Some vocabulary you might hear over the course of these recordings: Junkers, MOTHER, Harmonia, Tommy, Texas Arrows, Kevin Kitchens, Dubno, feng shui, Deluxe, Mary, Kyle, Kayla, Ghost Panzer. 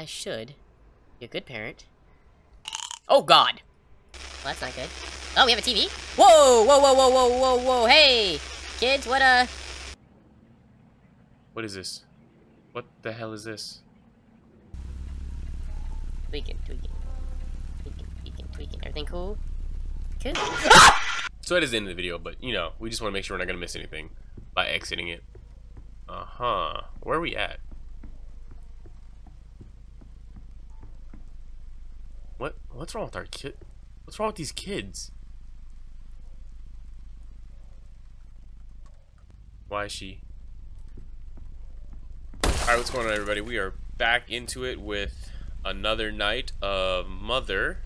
I should be a good parent. Oh, God! Well, that's not good. Oh, we have a TV? Whoa! Whoa, whoa, whoa, whoa, whoa, whoa! Hey! Kids, what is this? What the hell is this? Tweaking, tweaking. Tweaking, tweaking, tweaking. Everything cool? Cool. So that is the end of the video, but, you know, we just want to make sure we're not going to miss anything by exiting it. Uh-huh. Where are we at? What's wrong with our kid? What's wrong with these kids? Why is she? Alright, what's going on, everybody? We are back into it with another night of Mother.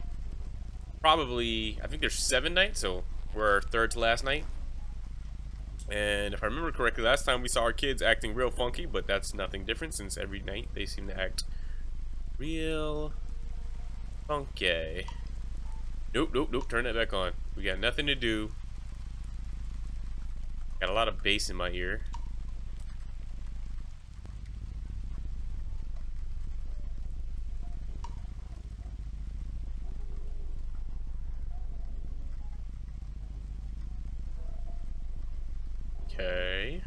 Probably, I think there's 7 nights, so we're third to last night. And if I remember correctly, last time we saw our kids acting real funky, but that's nothing different since every night they seem to act real funky. Nope, nope, nope, turn that back on. We got nothing to do. Got a lot of bass in my ear. Okay.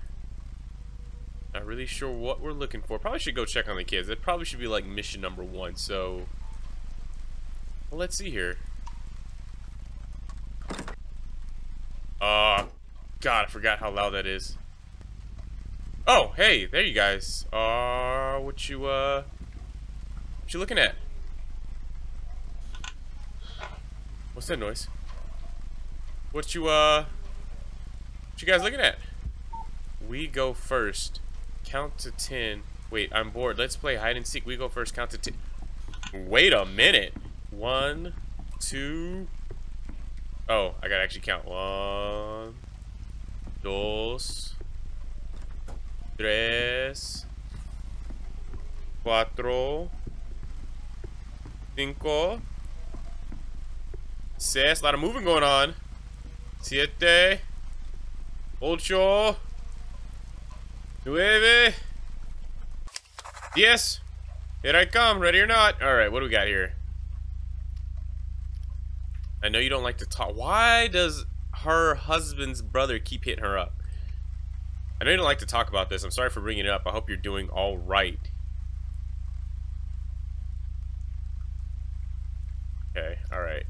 Not really sure what we're looking for. Probably should go check on the kids. It probably should be like mission number 1, so... Well, let's see here. God, I forgot how loud that is. Oh, hey, there you guys. What you looking at? What's that noise? What you guys looking at? We go first. Count to 10. Wait, I'm bored. Let's play hide and seek. We go first. Count to 10. Wait a minute. 1, 2. Oh, I gotta actually count. 1, 2, 3, 4, 5, 6. A lot of moving going on. 7, 8, 9, 10. Here I come, ready or not. Alright, what do we got here? I know you don't like to talk. Why does her husband's brother keep hitting her up? I know you don't like to talk about this. I'm sorry for bringing it up. I hope you're doing all right. Okay, all right.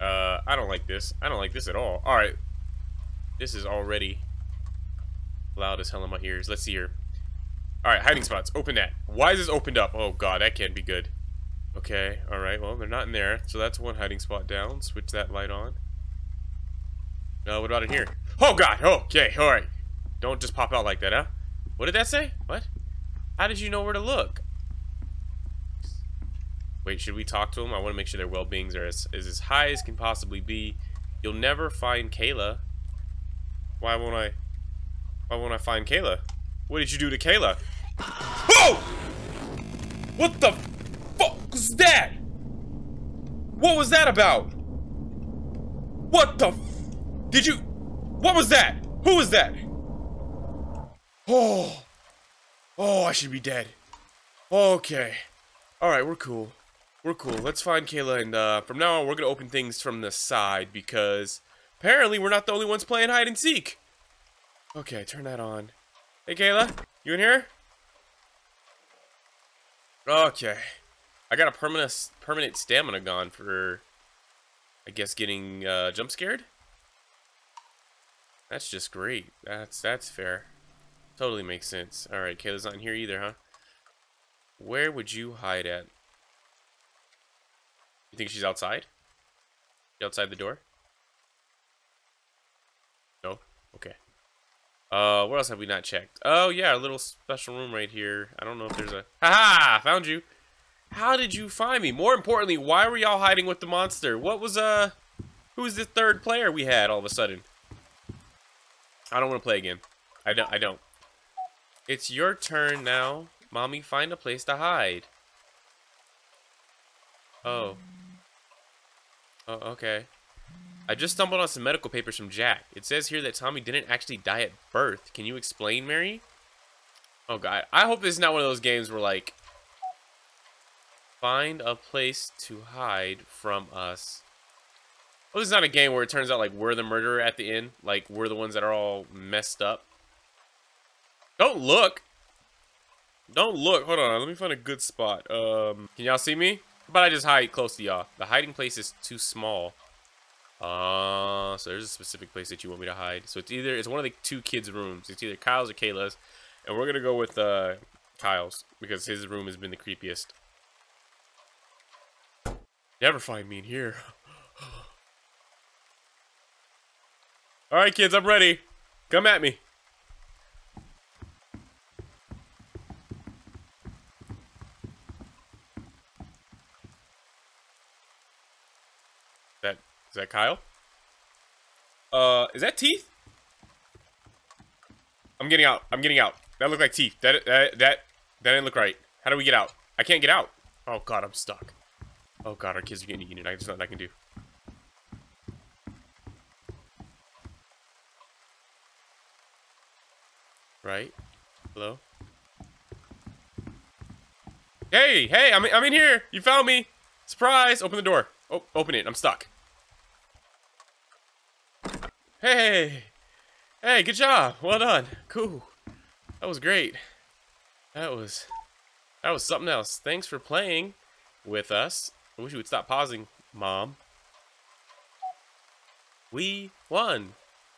I don't like this. I don't like this at all. All right. This is already loud as hell in my ears. Let's see here. All right, hiding spots. Open that. Why is this opened up? Oh, God, that can't be good. Okay, alright, well, they're not in there, so that's one hiding spot down. Switch that light on. No, what about in here? Oh, God! Okay, alright. Don't just pop out like that, huh? What did that say? What? How did you know where to look? Wait, should we talk to them? I want to make sure their well-beings are as high as can possibly be. You'll never find Kayla. Why won't I find Kayla? What did you do to Kayla? Whoa! What the... that? What was that about? What the f did you? What was that? Who was that? Oh, oh, I should be dead. Okay, all right, we're cool. We're cool. Let's find Kayla, and from now on, we're gonna open things from the side because apparently we're not the only ones playing hide and seek. Okay, turn that on. Hey, Kayla, you in here? Okay. I got a permanent stamina gone for, I guess, getting jump scared. That's just great. That's fair. Totally makes sense. All right, Kayla's not in here either, huh? Where would you hide at? You think she's outside? You outside the door? No. Okay. What else have we not checked? Oh yeah, our little special room right here. I don't know if there's a. Ha ha! Found you. How did you find me? More importantly, why were y'all hiding with the monster? What was, who was this third player we had all of a sudden? I don't want to play again. I don't. It's your turn now. Mommy, find a place to hide. Oh. Oh, okay. I just stumbled on some medical papers from Jack. It says here that Tommy didn't actually die at birth. Can you explain, Mary? Oh, God. I hope this is not one of those games where, like... Find a place to hide from us. Well, this is not a game where it turns out like we're the murderer at the end. Like we're the ones that are all messed up. Don't look. Don't look. Hold on. Let me find a good spot. Can y'all see me? How about I just hide close to y'all? The hiding place is too small. So there's a specific place that you want me to hide. So it's one of the two kids' rooms. It's either Kyle's or Kayla's. And we're gonna go with Kyle's because his room has been the creepiest. Never find me in here. All right, kids, I'm ready. Come at me. Is that Kyle? Is that teeth? I'm getting out. I'm getting out. That looked like teeth. That didn't look right. How do we get out? I can't get out. Oh god, I'm stuck. Oh god, our kids are getting eaten. There's nothing I can do. Right? Hello? Hey, hey, I'm in here. You found me. Surprise! Open the door. Oh, open it. I'm stuck. Hey! Hey, good job! Well done! Cool. That was great. That was something else. Thanks for playing with us. I wish you would stop pausing, Mom. We won.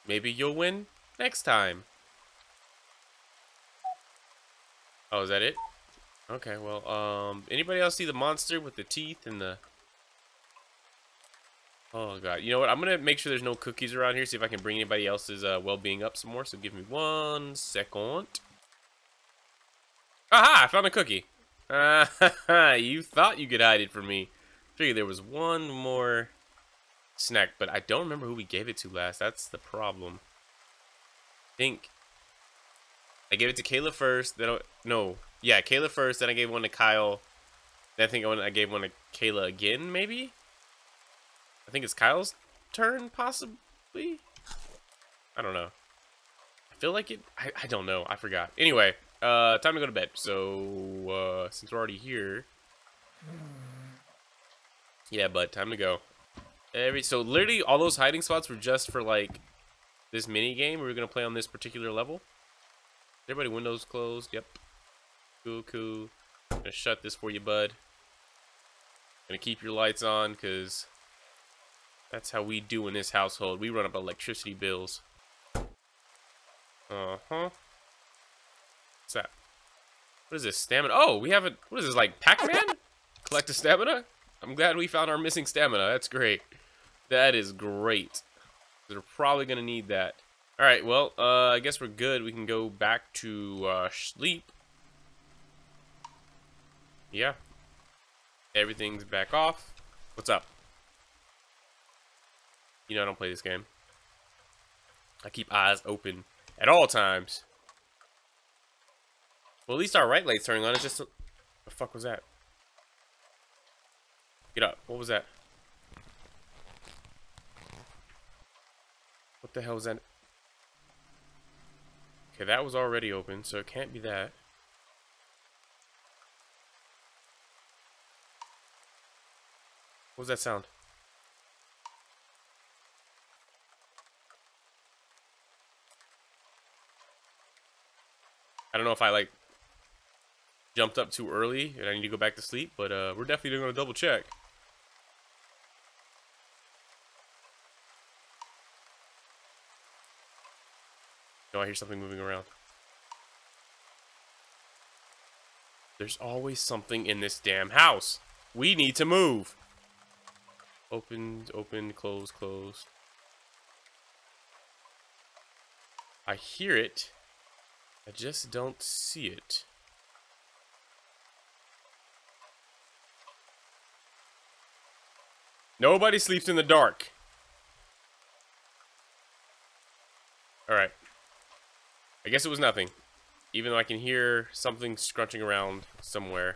Maybe you'll win next time. Oh, is that it? Okay, well, anybody else see the monster with the teeth and the... Oh god, you know what, I'm gonna make sure there's no cookies around here, see if I can bring anybody else's well-being up some more, so give me 1 second. Aha, I found a cookie. You thought you could hide it from me. Figured there was one more snack, but I don't remember who we gave it to last, that's the problem. I think I gave it to Kayla first, then Kayla first, then I gave one to Kyle, then I think I gave one to Kayla again, maybe? I think it's Kyle's turn, possibly? I don't know. I feel like it... I don't know. I forgot. Anyway, time to go to bed. So, since we're already here... Yeah, bud, time to go. So, literally, all those hiding spots were just for, like, this mini-game we were going to play on this particular level. Everybody, windows closed. Yep. Cool, cool. I'm going to shut this for you, bud. Going to keep your lights on, because... That's how we do in this household. We run up electricity bills. What's that? What is this? Stamina? Oh, we have a... What is this, like Pac-Man? Collect a stamina? I'm glad we found our missing stamina. That's great. That is great. They're probably going to need that. Alright, well, I guess we're good. We can go back to sleep. Yeah. Everything's back off. What's up? You know I don't play this game. I keep eyes open at all times. Well, at least our right light's turning on. It's just... What the fuck was that? Get up. What was that? What the hell was that? Okay, that was already open, so it can't be that. What was that sound? I don't know if I, like, jumped up too early and I need to go back to sleep, but we're definitely going to double check. No, I hear something moving around. There's always something in this damn house. We need to move. Opened, opened, closed, closed. I hear it. I just don't see it. Nobody sleeps in the dark. Alright. I guess it was nothing. Even though I can hear something scrunching around somewhere.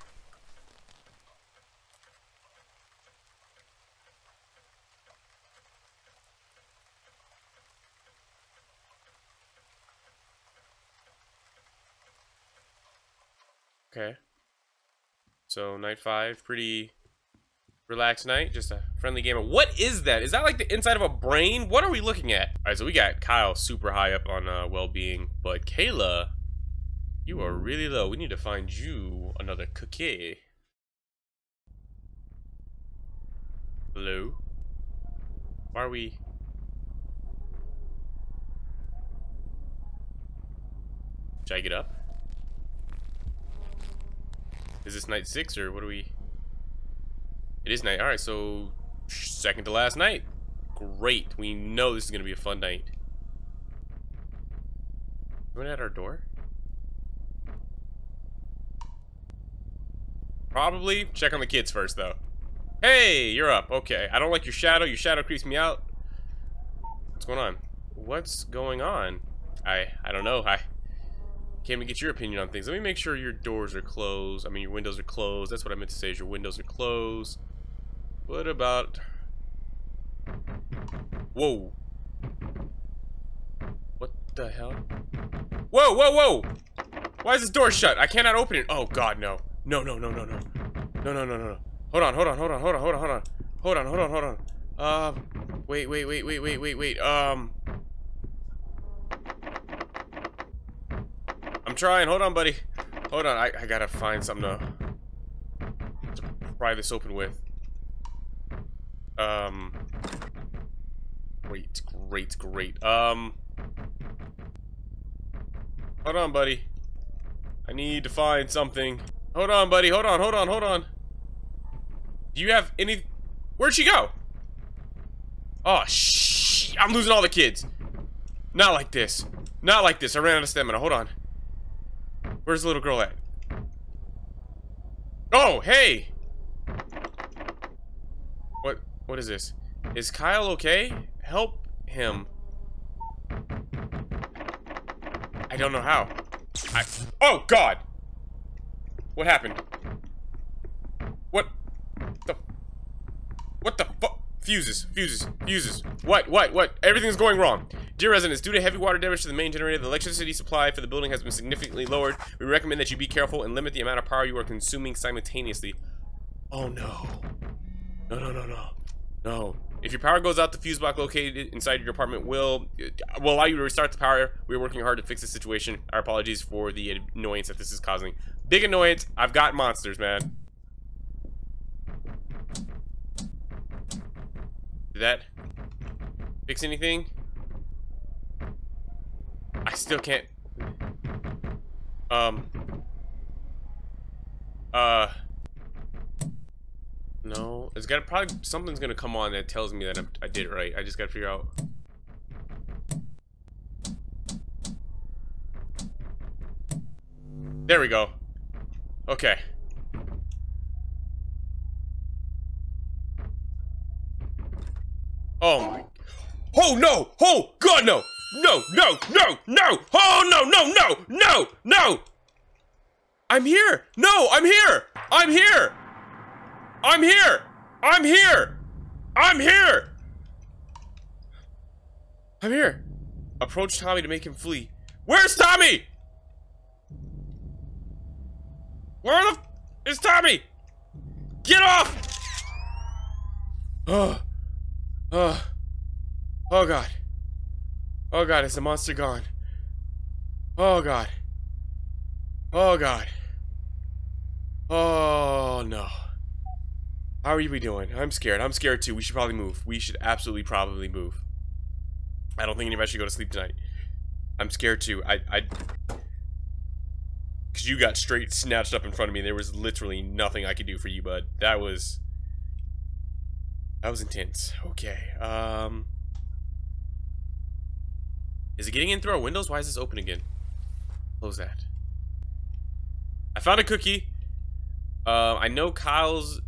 So night 5, pretty relaxed night, just a friendly game of, what is that? Is that like the inside of a brain? What are we looking at? All right, so we got Kyle super high up on well-being, but Kayla, you are really low. We need to find you another cookie. Hello? Why are we? Should I get up? Is this night 6 or what are we? It is night. Alright, so second to last night. Great. We know this is going to be a fun night. Someone at our door? Probably. Check on the kids first, though. Hey, you're up. Okay. I don't like your shadow. Your shadow creeps me out. What's going on? What's going on? I don't know. I came to get your opinion on things. Let me make sure your doors are closed. I mean, your windows are closed. That's what I meant to say, is your windows are closed. What about... Whoa. What the hell? Whoa, whoa, whoa! Why is this door shut? I cannot open it. Oh, God, no. No, no, no, no, no. No, no, no, no, no. Hold on, hold on, hold on, hold on, hold on, hold on. Hold on, hold on, hold on. Wait. I'm trying. Hold on, buddy. Hold on. I gotta find something to pry this open with. Great. Hold on, buddy. I need to find something. Hold on, buddy. Hold on. Do you have any... Where'd she go? Oh, shh. I'm losing all the kids. Not like this. Not like this. I ran out of stamina. Hold on. Where's the little girl at? Oh, hey! What is this? Is Kyle okay? Help him. I don't know how. Oh, God! What happened? What the fuck? Fuses. What? Everything's going wrong. Dear residents, due to heavy water damage to the main generator, the electricity supply for the building has been significantly lowered. We recommend that you be careful and limit the amount of power you are consuming simultaneously. Oh no. No. If your power goes out, the fuse block located inside your apartment will allow you to restart the power. We're working hard to fix this situation. Our apologies for the annoyance that this is causing. Big annoyance. I've got monsters, man. Did that fix anything? I still can't. No, it's gotta probably, something's gonna come on that tells me that I did it right. I just gotta figure out. There we go. Okay. Oh my. Oh no! Oh God no! No! Oh no! I'm here! No, I'm here! Approach Tommy to make him flee. Where's Tommy? Where the is Tommy? Get off! Oh God. Oh God, is the monster gone? Oh God. Oh God. Oh no. How are we doing? I'm scared. I'm scared too. We should probably move. We should absolutely probably move. I don't think anybody should go to sleep tonight. I'm scared too. Cause you got straight snatched up in front of me. There was literally nothing I could do for you, bud. That was intense. Okay. Is it getting in through our windows? Why is this open again? Close that. I found a cookie. I know Kyle's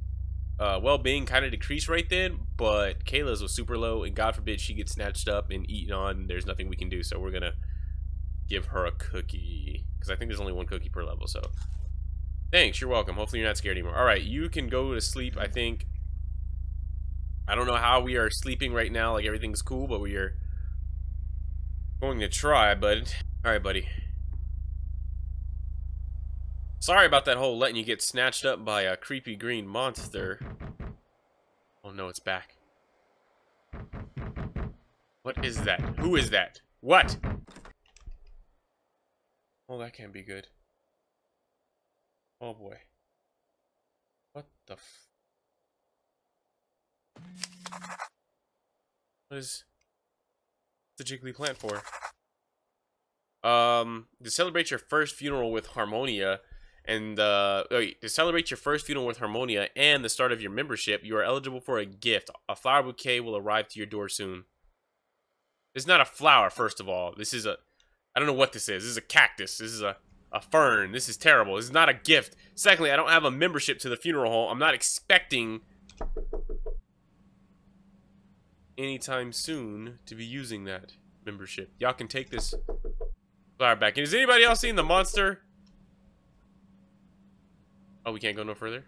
well-being kind of decreased right then, but Kayla's was super low, and God forbid she gets snatched up and eaten on. There's nothing we can do, so we're going to give her a cookie, because I think there's only one cookie per level, so. Thanks, you're welcome. Hopefully you're not scared anymore. All right, you can go to sleep, I think. I don't know how we are sleeping right now, like everything's cool, but we are... going to try, bud. All right, buddy. Sorry about that whole letting you get snatched up by a creepy green monster. Oh no, it's back. What is that? Who is that? What? Oh, that can't be good. Oh boy. What the f... What is the jiggly plant for? To celebrate your first funeral with Harmonia, and to celebrate your first funeral with Harmonia and the start of your membership, you are eligible for a gift. A flower bouquet will arrive to your door soon. It's not a flower, first of all. This is a... I don't know what this is. This is a cactus. This is a fern. This is terrible. This is not a gift. Secondly, I don't have a membership to the funeral hall. I'm not expecting anytime soon to be using that membership. Y'all can take this flower back. And has anybody else seen the monster? Oh, we can't go no further?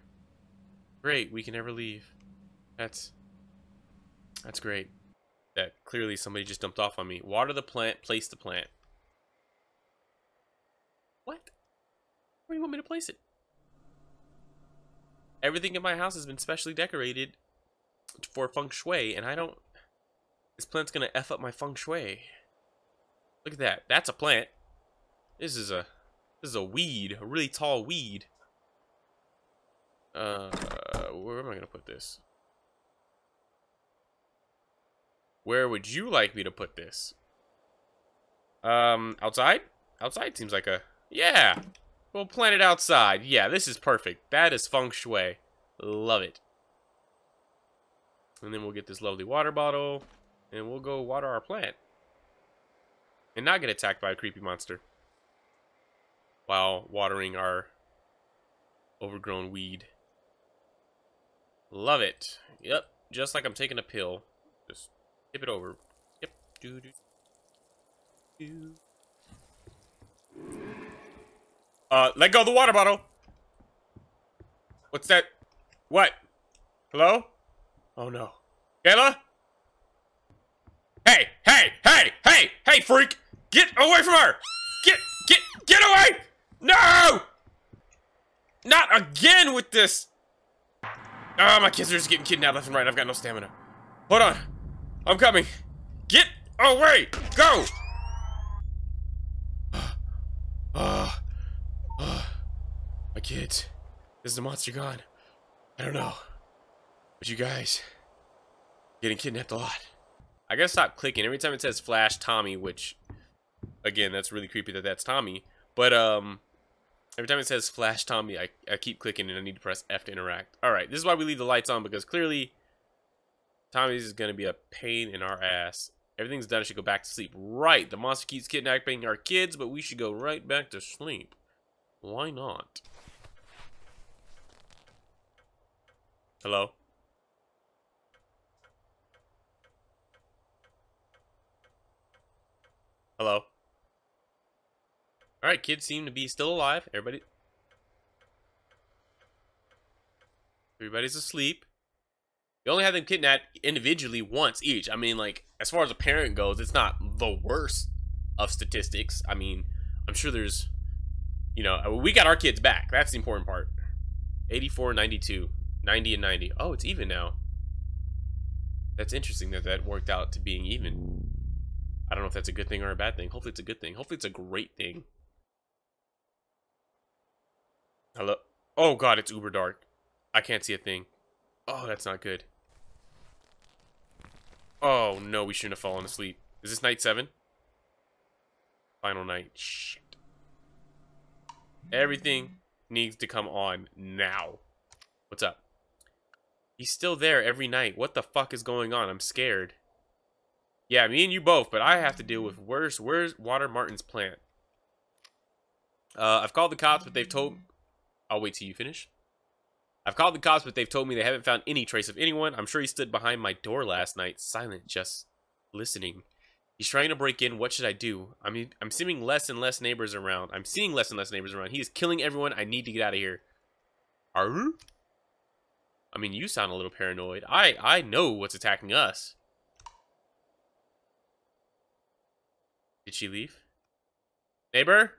Great, we can never leave. That's great. That clearly somebody just dumped off on me. Water the plant, place the plant. What? Where do you want me to place it? Everything in my house has been specially decorated for feng shui, and I don't... This plant's gonna F up my feng shui. Look at that. That's a plant. This is a weed. A really tall weed. Where am I gonna put this? Where would you like me to put this? Outside? Outside seems like a... Yeah! We'll plant it outside. Yeah, this is perfect. That is feng shui. Love it. And then we'll get this lovely water bottle. And we'll go water our plant. And not get attacked by a creepy monster. While watering our overgrown weed. Love it. Yep. Just like I'm taking a pill. Just... Tip it over. Yep. Doo -doo. Doo. Let go of the water bottle. What's that? What? Hello? Oh no. Kayla? Hey! Hey! Hey! Hey! Hey, freak! Get away from her! Get away! No! Not again with this! Ah, oh, my kids are just getting kidnapped left and right. I've got no stamina. Hold on. I'm coming. Get away! Go! My kids. Is the monster gone? I don't know. But you guys... Getting kidnapped a lot. I gotta stop clicking. Every time it says Flash Tommy, which... Again, that's really creepy that that's Tommy. But, every time it says Flash Tommy, I keep clicking and I need to press F to interact. Alright, this is why we leave the lights on, because clearly... Tommy's is going to be a pain in our ass. Everything's done. I should go back to sleep. Right. The monster keeps kidnapping our kids, but we should go right back to sleep. Why not? Hello? Hello? Alright, kids seem to be still alive. Everybody's asleep. You only have them kidnapped individually once each. I mean, like, as far as a parent goes, it's not the worst of statistics. I mean, I'm sure there's, you know, we got our kids back. That's the important part. 84, 92, 90, and 90. Oh, it's even now. That's interesting that that worked out to being even. I don't know if that's a good thing or a bad thing. Hopefully it's a good thing. Hopefully it's a great thing. Hello? Oh, God, it's uber dark. I can't see a thing. Oh, that's not good. Oh no, we shouldn't have fallen asleep. Is this night 7? Final night. Shit. Everything needs to come on now. What's up? He's still there every night. What the fuck is going on? I'm scared. Yeah, me and you both, but I have to deal with worse. Where's Water Martin's plant? I've called the cops, but they've told... I'll wait till you finish. I've called the cops, but they've told me they haven't found any trace of anyone. I'm sure he stood behind my door last night, silent, just listening. He's trying to break in. What should I do? I mean, I'm seeing less and less neighbors around. I'm seeing less and less neighbors around. He is killing everyone. I need to get out of here. Arr? I mean, you sound a little paranoid. I know what's attacking us. Did she leave? Neighbor?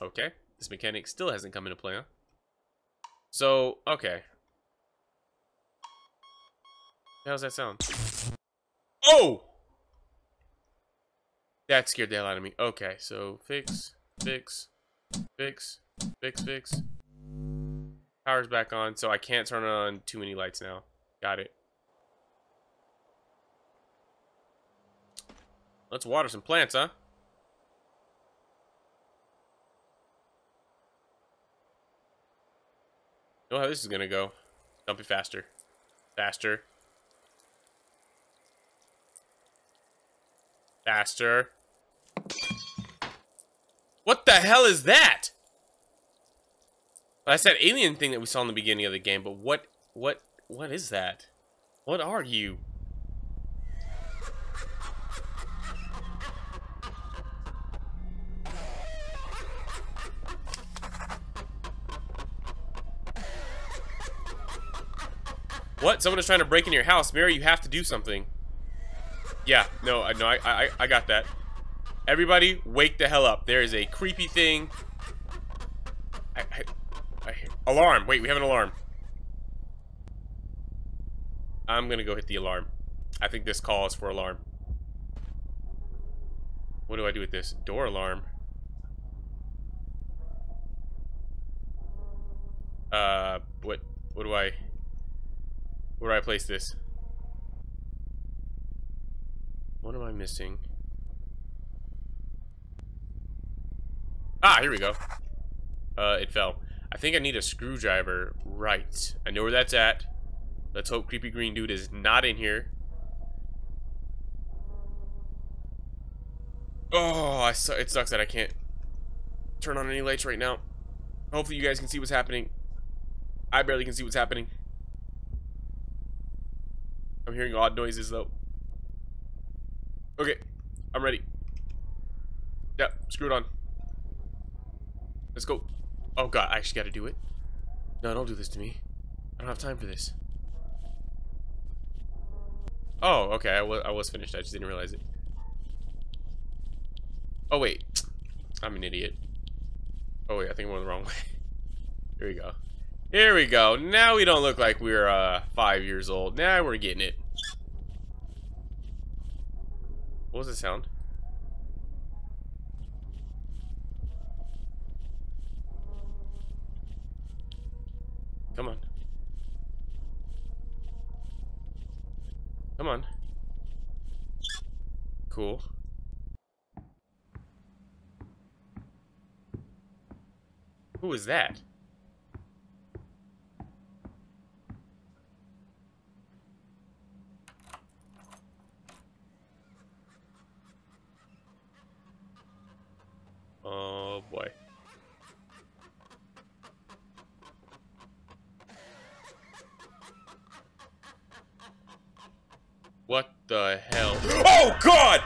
Okay. This mechanic still hasn't come into play, huh? So, okay. How's that sound? Oh! That scared the hell out of me. Okay, so fix. Power's back on, so I can't turn on too many lights now. Got it. Let's water some plants, huh? Know how this is gonna go. Dump it faster. Faster. Faster. What the hell is that? That's that alien thing that we saw in the beginning of the game, but what is that? What are you? What? Someone is trying to break in your house. Mary, you have to do something. Yeah, no, I got that. Everybody, wake the hell up. There is a creepy thing. Alarm. Wait, we have an alarm. I'm gonna go hit the alarm. I think this call is for alarm. What do I do with this? Door alarm. Where do I place this? What am I missing? Ah, here we go. It fell. I think I need a screwdriver. Right. I know where that's at. Let's hope creepy green dude is not in here. Oh, it sucks that I can't turn on any lights right now. Hopefully you guys can see what's happening. I barely can see what's happening. I'm hearing odd noises though. Okay, I'm ready. Yep, screw it on. Let's go. Oh god, I actually gotta do it. No, don't do this to me. I don't have time for this. Oh, okay, I was finished. I just didn't realize it. Oh wait, I'm an idiot. Oh wait, I think I'm going the wrong way. Here we go. Here we go. Now we don't look like we're 5 years old. Now we're getting it. What was the sound? Come on. Come on. Cool. Who is that? Oh boy. What the hell? Oh god!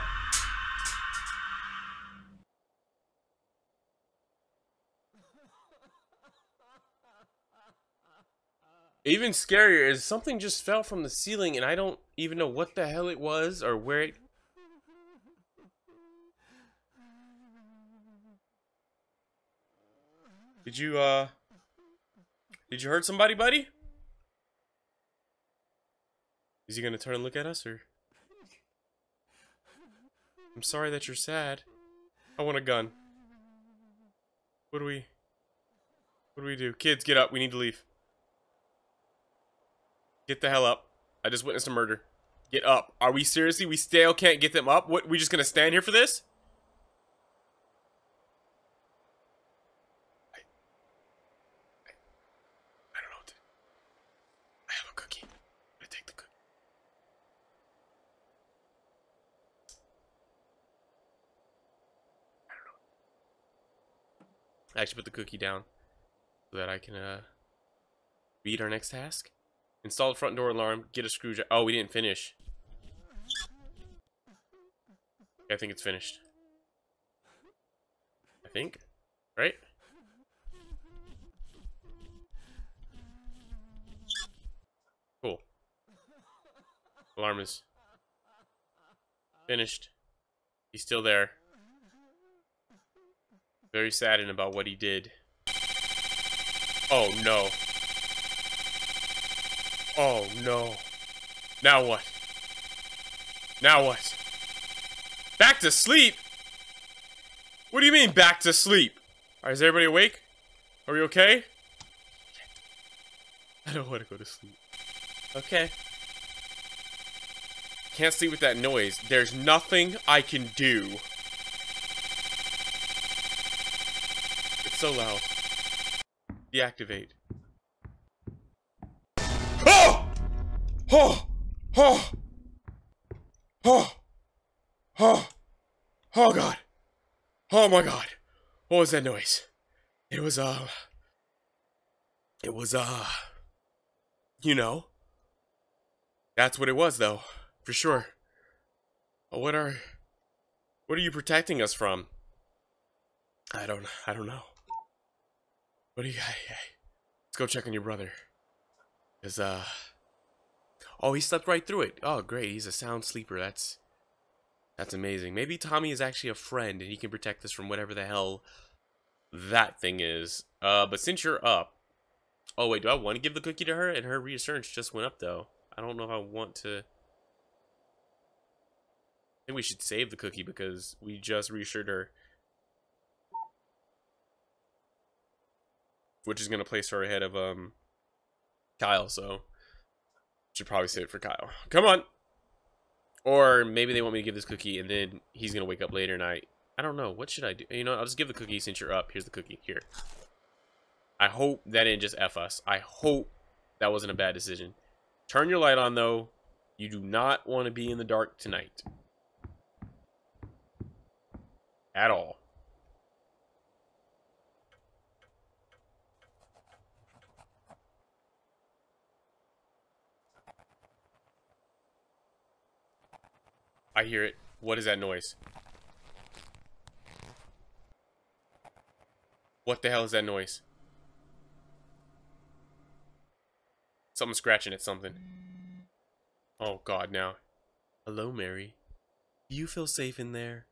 Even scarier is something just fell from the ceiling and I don't even know what the hell it was or where it... Did you hurt somebody, buddy? Is he gonna turn and look at us, or? I'm sorry that you're sad. I want a gun. What do we do? Kids, get up. We need to leave. Get the hell up. I just witnessed a murder. Get up. Are we seriously? We still can't get them up? What, we just gonna stand here for this? I actually put the cookie down so that I can read our next task. Install the front door alarm, get a screwdriver. Oh, we didn't finish. I think it's finished. I think, right? Cool. Alarm is finished. He's still there. Very saddened about what he did. Oh, no. Oh, no. Now what? Now what? Back to sleep? What do you mean, back to sleep? Alright, is everybody awake? Are we okay? I don't want to go to sleep. Okay. Can't sleep with that noise. There's nothing I can do. It's so loud. Deactivate. Oh! Oh! Oh! Oh! Oh! Oh God! Oh my God! What was that noise? It was you know. That's what it was, though, for sure. What are you protecting us from? I don't know. What do you got? Let's go check on your brother. Cause oh, he slept right through it. Oh, great. He's a sound sleeper. That's amazing. Maybe Tommy is actually a friend and he can protect us from whatever the hell that thing is. But since you're up, oh wait, do I want to give the cookie to her? And her reassurance just went up, though. I don't know if I want to. I think we should save the cookie because we just reassured her, which is gonna place her ahead of Kyle. So should probably save it for Kyle. Come on. Or maybe they want me to give this cookie and then he's gonna wake up later and I don't know. What should I do? You know, I'll just give the cookie since you're up. Here's the cookie. Here. I hope that didn't just F us. I hope that wasn't a bad decision. Turn your light on, though. You do not want to be in the dark tonight. At all. I hear it. What is that noise? What the hell is that noise? Something scratching at something. Oh God, now. Hello, Mary. Do you feel safe in there?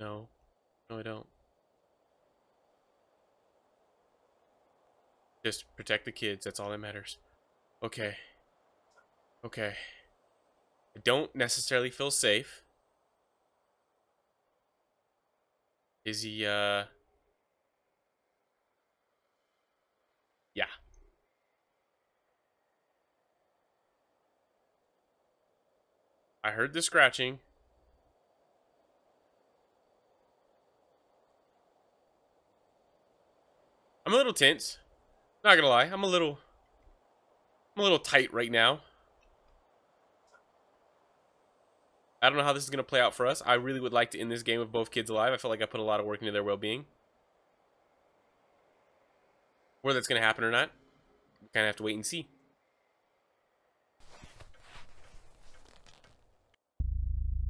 No. No, I don't. Just protect the kids. That's all that matters. Okay. Okay. I don't necessarily feel safe. Is he, yeah. I heard the scratching. I'm a little tense. Not gonna lie, I'm a little tight right now. I don't know how this is gonna play out for us. I really would like to end this game with both kids alive. I feel like I put a lot of work into their well-being. Whether that's gonna happen or not, we kinda have to wait and see.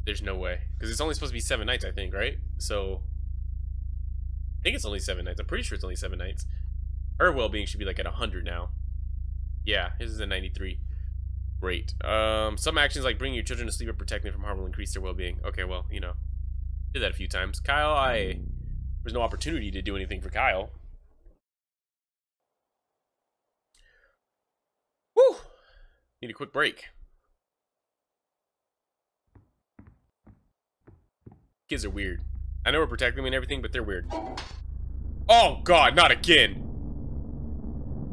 There's no way. Because it's only supposed to be 7 nights, I think, right? So, I think it's only 7 nights. I'm pretty sure it's only 7 nights. Her well-being should be like at 100 now. Yeah, his is at 93. Great. Some actions like bringing your children to sleep or protecting them from harm will increase their well-being. Okay, well, you know. Did that a few times. Kyle, there's no opportunity to do anything for Kyle. Woo! Need a quick break. Kids are weird. I know we're protecting them and everything, but they're weird. Oh God, not again.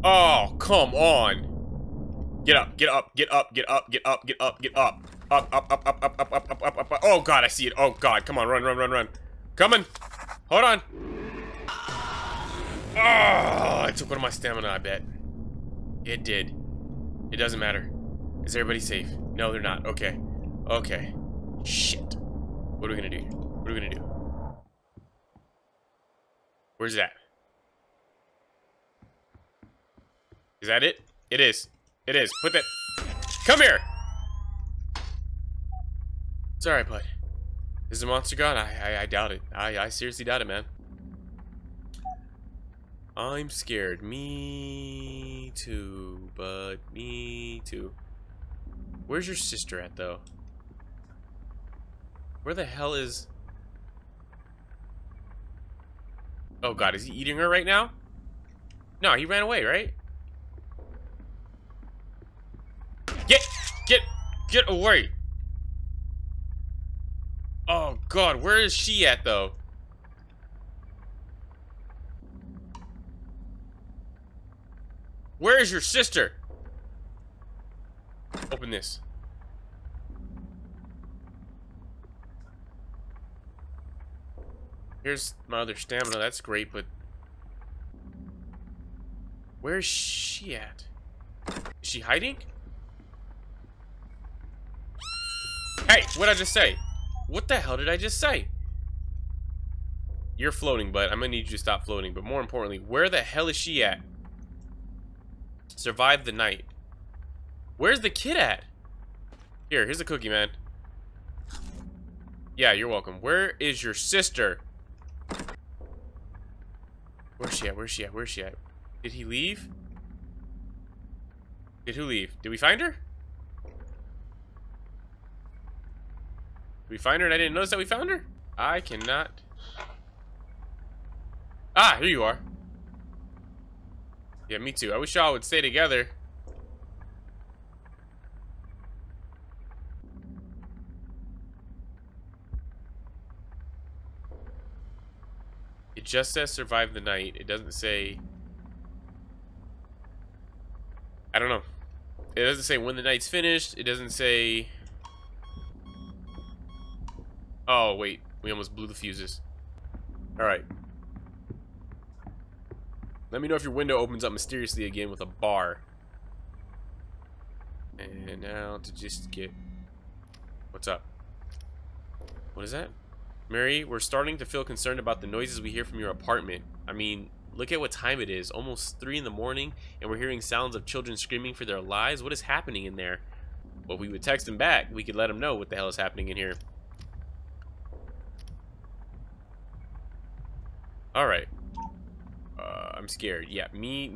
Oh, come on. Get up, get up, get up, get up, get up, get up, get up. Up, up, up, up, up, up, up, up, up, up, up. Oh God, I see it. Oh God, come on, run, run, run, run. Coming. Hold on. Oh, it took one of my stamina, I bet. It did. It doesn't matter. Is everybody safe? No, they're not. Okay. Okay. Shit. What are we gonna do? What are we gonna do? Where's that? Is that it? It is. It is. Put that. Come here! It's alright, bud. Is the monster gone? I doubt it. I seriously doubt it, man. I'm scared. Me too, bud. Me too. Where's your sister at, though? Where the hell is... Oh god, is he eating her right now? No, he ran away, right? Get away! Oh god, where is she at though? Where is your sister? Open this. Here's my other stamina, that's great, but... where is she at? Is she hiding? Hey, what'd I just say? What the hell did I just say? You're floating, bud. I'm gonna need you to stop floating, but more importantly, where the hell is she at? Survive the night. Where's the kid at? Here, here's a cookie, man. Yeah, you're welcome. Where is your sister? Where's she at? Where's she at? Where's she at? Did he leave? Did who leave? Did we find her? Did we find her and I didn't notice that we found her? I cannot. Ah, here you are. Yeah, me too. I wish y'all would stay together. It just says survive the night. It doesn't say... I don't know. It doesn't say when the night's finished. It doesn't say... oh, wait. We almost blew the fuses. Alright. Let me know if your window opens up mysteriously again with a bar. And now to just get... what's up? What is that? Mary, we're starting to feel concerned about the noises we hear from your apartment. I mean, look at what time it is. Almost 3 in the morning, and we're hearing sounds of children screaming for their lives. What is happening in there? Well, we would text them back. We could let them know what the hell is happening in here. Alright. I'm scared. Yeah, me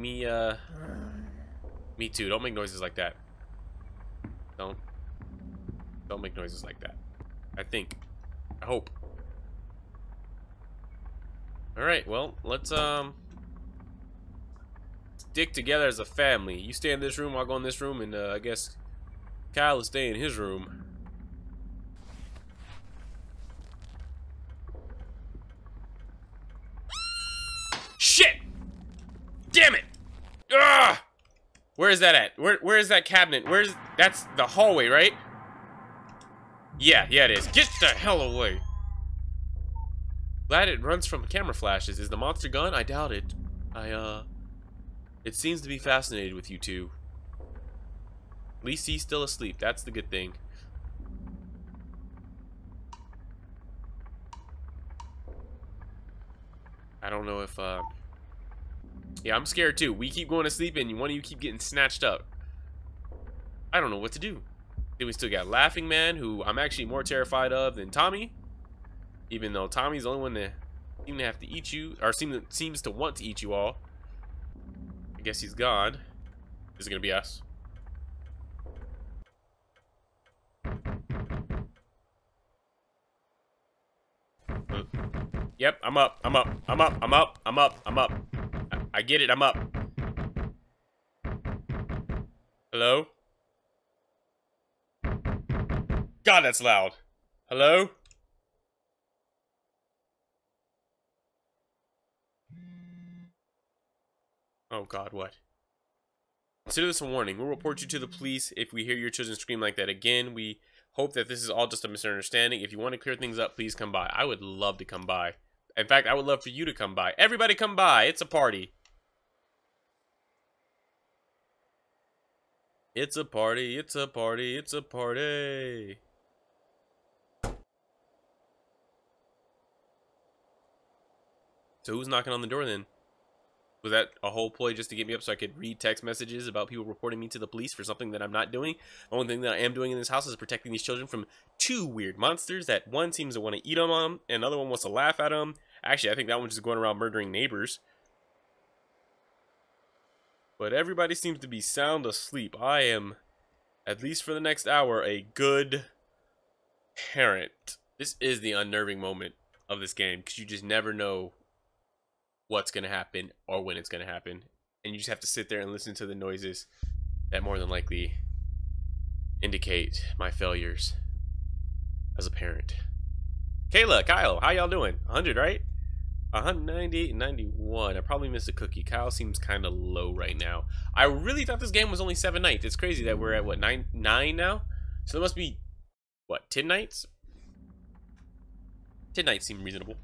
too. Don't make noises like that. Don't make noises like that. I think. I hope. Alright, well, let's, stick together as a family. You stay in this room, I'll go in this room, and, I guess Kyle will stay in his room. Shit! Damn it! Ugh! Where is that at? Where is that cabinet? Where's... that's the hallway, right? Yeah, yeah it is. Get the hell away. Glad it runs from camera flashes. Is the monster gone? I doubt it. It seems to be fascinated with you two. At least he's still asleep. That's the good thing. I don't know if, yeah, I'm scared too. We keep going to sleep and one of you keep getting snatched up. I don't know what to do. Then we still got Laughing Man, who I'm actually more terrified of than Tommy, even though Tommy's the only one that seems to have to eat you, or seems to want to eat you all. I guess he's gone. This is gonna be us. Yep, I'm up. I get it, I'm up. Hello? God, that's loud. Hello? Oh god, what? Consider this a warning. We'll report you to the police if we hear your children scream like that again. We hope that this is all just a misunderstanding. If you want to clear things up, please come by. I would love to come by. In fact, I would love for you to come by. Everybody come by. It's a party. It's a party. It's a party. It's a party. So who's knocking on the door then? Was that a whole ploy just to get me up so I could read text messages about people reporting me to the police for something that I'm not doing? The only thing that I am doing in this house is protecting these children from two weird monsters that one seems to want to eat them on, and another one wants to laugh at them. Actually, I think that one's just going around murdering neighbors. But everybody seems to be sound asleep. I am, at least for the next hour, a good parent. This is the unnerving moment of this game, because you just never know what's going to happen or when it's going to happen. And you just have to sit there and listen to the noises that more than likely indicate my failures as a parent. Kayla, Kyle, how y'all doing? 100, right? 198, 91. I probably missed a cookie. Kyle seems kind of low right now. I really thought this game was only 7 nights. It's crazy that we're at, what, 9 now? So there must be, what, 10 nights? 10 nights seem reasonable.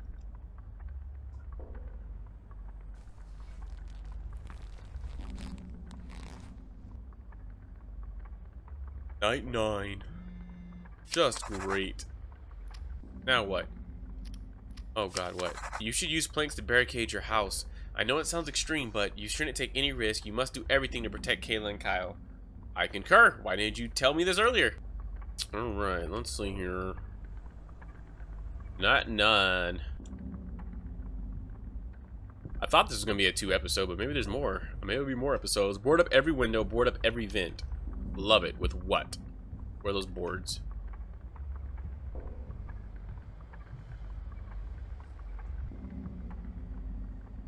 Night 9. Just great. Now what? Oh god, what? You should use planks to barricade your house. I know it sounds extreme, but you shouldn't take any risk. You must do everything to protect Kayla and Kyle. I concur. Why didn't you tell me this earlier? Alright, let's see here. Not none. I thought this was going to be a 2 episode, but maybe there's more. Maybe it'll be more episodes. Board up every window, board up every vent. Love it. With what? Where are those boards?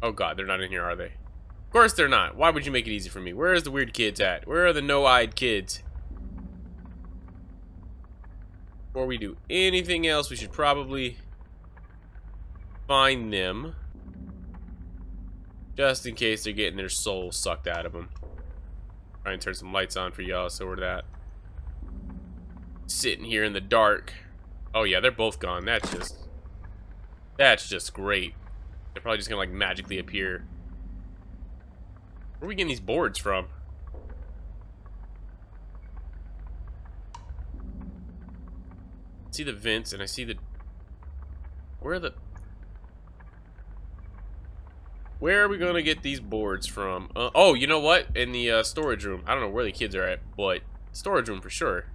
Oh god, they're not in here, are they? Of course they're not. Why would you make it easy for me? Where is the weird kids at? Where are the no-eyed kids? Before we do anything else, we should probably find them. Just in case they're getting their soul sucked out of them. Try and turn some lights on for y'all, so we're that. Sitting here in the dark. Oh yeah, they're both gone. That's just great. They're probably just gonna like magically appear. Where are we getting these boards from? I see the vents and I see the... Where are we gonna get these boards from? Oh, you know what? In the storage room. I don't know where the kids are at, but storage room for sure.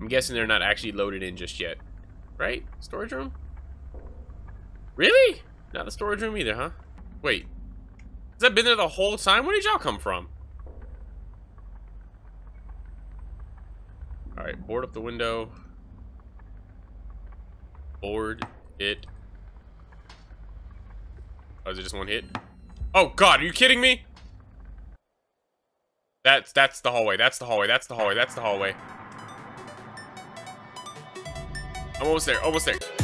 I'm guessing they're not actually loaded in just yet. Right? Storage room? Really? Not the storage room either, huh? Wait. Has that been there the whole time? Where did y'all come from? Alright, board up the window. Board it. Oh, is it just one hit? Oh god, are you kidding me? That's the hallway, that's the hallway, that's the hallway, that's the hallway. I'm almost there, almost there.